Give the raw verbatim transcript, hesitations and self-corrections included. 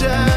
ella.